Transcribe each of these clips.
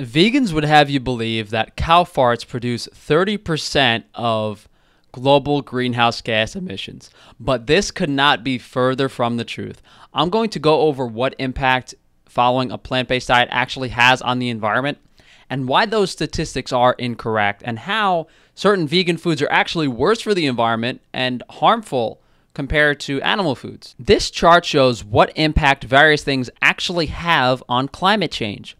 Vegans would have you believe that cow farts produce 30% of global greenhouse gas emissions, but this could not be further from the truth. I'm going to go over what impact following a plant-based diet actually has on the environment and why those statistics are incorrect and how certain vegan foods are actually worse for the environment and harmful compared to animal foods. This chart shows what impact various things actually have on climate change.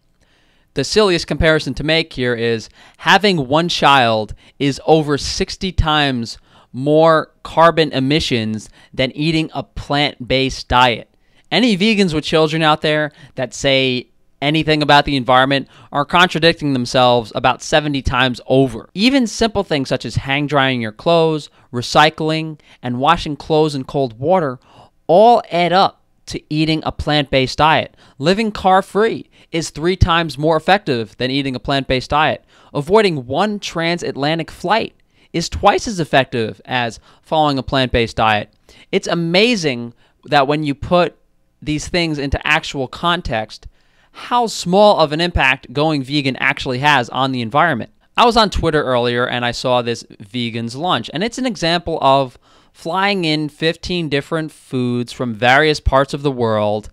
The silliest comparison to make here is having one child is over 60 times more carbon emissions than eating a plant-based diet. Any vegans with children out there that say anything about the environment are contradicting themselves about 70 times over. Even simple things such as hang drying your clothes, recycling, and washing clothes in cold water all add up to eating a plant-based diet. Living car-free is 3 times more effective than eating a plant-based diet. Avoiding one transatlantic flight is twice as effective as following a plant-based diet. It's amazing that when you put these things into actual context, how small of an impact going vegan actually has on the environment. I was on Twitter earlier and I saw this vegan's lunch, and it's an example of flying in 15 different foods from various parts of the world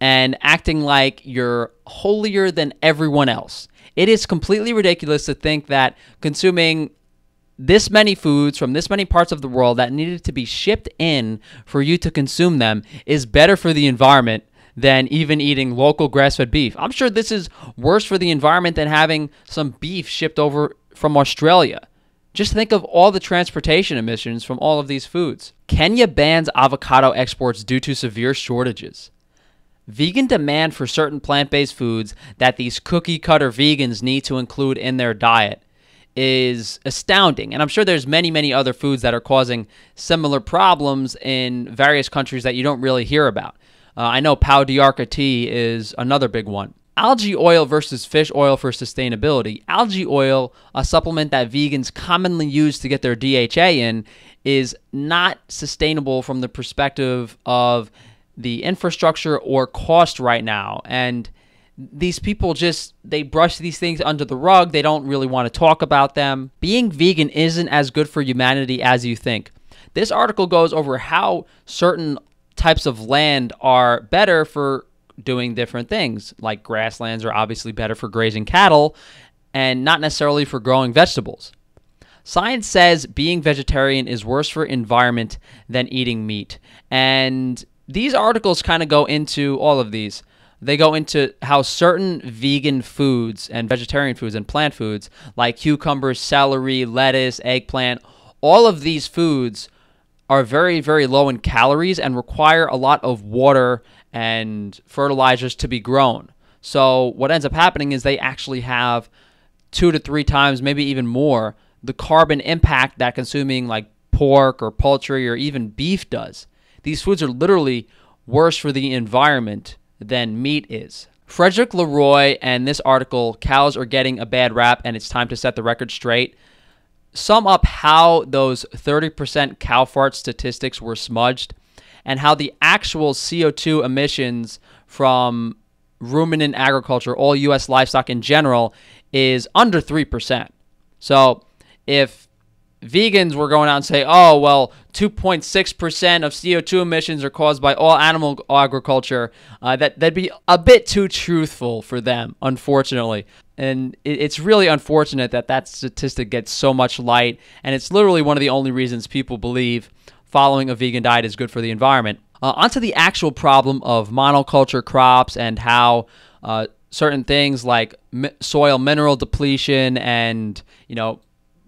and acting like you're holier than everyone else. It is completely ridiculous to think that consuming this many foods from this many parts of the world that needed to be shipped in for you to consume them is better for the environment than even eating local grass-fed beef. I'm sure this is worse for the environment than having some beef shipped over from Australia. Just think of all the transportation emissions from all of these foods. Kenya bans avocado exports due to severe shortages. Vegan demand for certain plant-based foods that these cookie-cutter vegans need to include in their diet is astounding. And I'm sure there's many, many other foods that are causing similar problems in various countries that you don't really hear about. I know Pau d'Arco tea is another big one. Algae oil versus fish oil for sustainability. Algae oil, a supplement that vegans commonly use to get their DHA in, is not sustainable from the perspective of the infrastructure or cost right now. And these people just, they brush these things under the rug. They don't really want to talk about them. Being vegan isn't as good for humanity as you think. This article goes over how certain types of land are better for doing different things, like grasslands are obviously better for grazing cattle and not necessarily for growing vegetables. Science says being vegetarian is worse for environment than eating meat. And these articles kind of go into all of these. They go into how certain vegan foods and vegetarian foods and plant foods like cucumbers, celery, lettuce, eggplant, all of these foods are very, very low in calories and require a lot of water and fertilizers to be grown. So what ends up happening is they actually have 2 to 3 times, maybe even more, the carbon impact that consuming like pork or poultry or even beef does. These foods are literally worse for the environment than meat is. Frederick Leroy and this article, "Cows Are Getting a Bad Rap and It's Time to Set the Record Straight," sum up how those 30% cow fart statistics were smudged and how the actual CO2 emissions from ruminant agriculture, all U.S. livestock in general, is under 3%. So if vegans were going out and say, oh, well, 2.6% of CO2 emissions are caused by all animal agriculture, that'd be a bit too truthful for them, unfortunately. And it's really unfortunate that that statistic gets so much light, and it's literally one of the only reasons people believe following a vegan diet is good for the environment. Onto the actual problem of monoculture crops and how certain things like soil mineral depletion and, you know,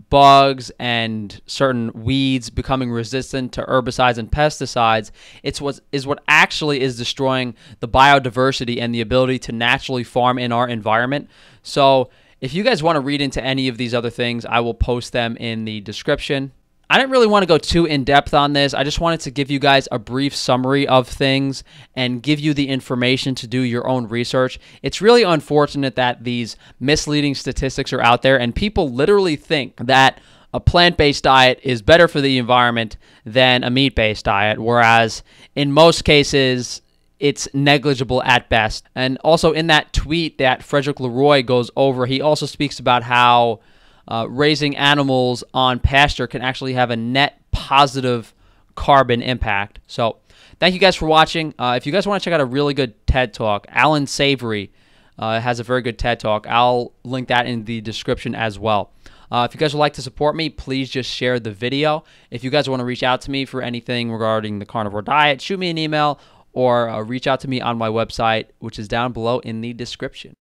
bugs and certain weeds becoming resistant to herbicides and pesticides, is what actually is destroying the biodiversity and the ability to naturally farm in our environment. So if you guys want to read into any of these other things, I will post them in the description. I didn't really want to go too in-depth on this. I just wanted to give you guys a brief summary of things and give you the information to do your own research. It's really unfortunate that these misleading statistics are out there and people literally think that a plant-based diet is better for the environment than a meat-based diet, whereas in most cases it's negligible at best. And also in that tweet that Frederick Leroy goes over, he also speaks about how raising animals on pasture can actually have a net positive carbon impact. So thank you guys for watching. If you guys want to check out a really good TED Talk, Alan Savory has a very good TED Talk. I'll link that in the description as well. If you guys would like to support me, please just share the video. If you guys want to reach out to me for anything regarding the carnivore diet, shoot me an email or reach out to me on my website, which is down below in the description.